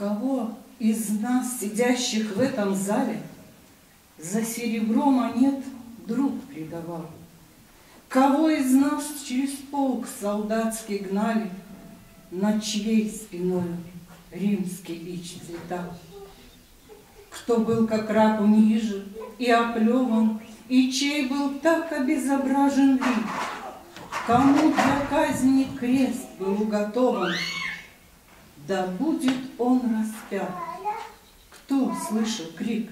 Кого из нас, сидящих в этом зале, за серебро монет друг предавал? Кого из нас через полк солдатский гнали, над чьей спиною римский бич цветал? Кто был как раб унижен и оплеван, и чей был так обезображен вид? Кому для казни крест был уготован, да будет он распят. Кто слышал крик?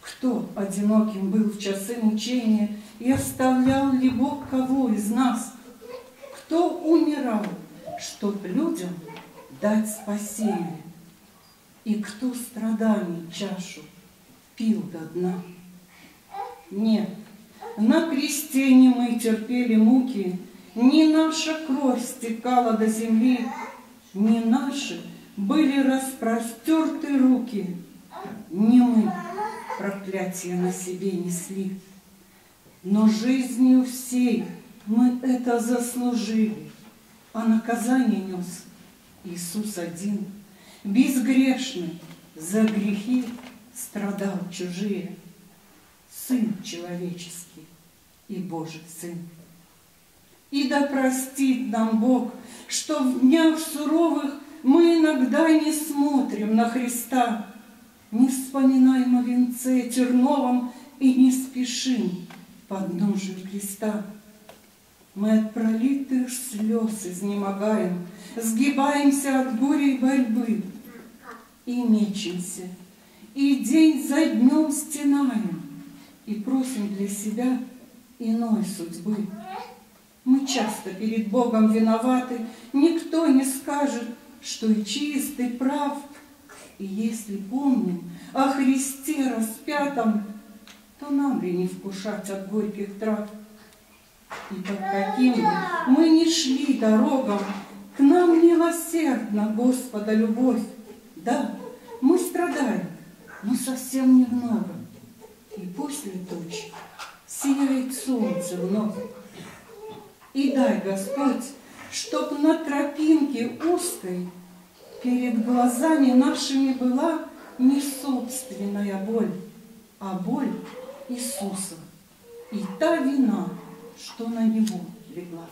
Кто одиноким был в часы мучения и оставлял ли Бог кого из нас? Кто умирал, чтоб людям дать спасение? И кто страданий чашу пил до дна? Нет, на кресте не мы терпели муки, не наша кровь стекала до земли, не наши были распростерты руки, не мы проклятие на себе несли. Но жизнью всей мы это заслужили, а наказание нес Иисус один, безгрешный, за грехи страдал чужие, Сын человеческий и Божий Сын. И да простит нам Бог, что в днях суровых мы иногда не смотрим на Христа, не вспоминаем о венце терновом и не спешим под ножью креста. Мы от пролитых слез изнемогаем, сгибаемся от горя и борьбы, и мечемся, и день за днем стенаем, и просим для себя иной судьбы. Мы часто перед Богом виноваты, никто не скажет, что и чист, и прав. И если помним о Христе распятом, то нам ли не вкушать от горьких трав? И под каким бы мы ни шли дорогам, к нам милосердна Господа любовь. Да, мы страдаем, но совсем немного. И после туч сияет солнце вновь. И дай, Господь, чтоб на тропинке узкой перед глазами нашими была не собственная боль, а боль Иисуса и та вина, что на Него легла.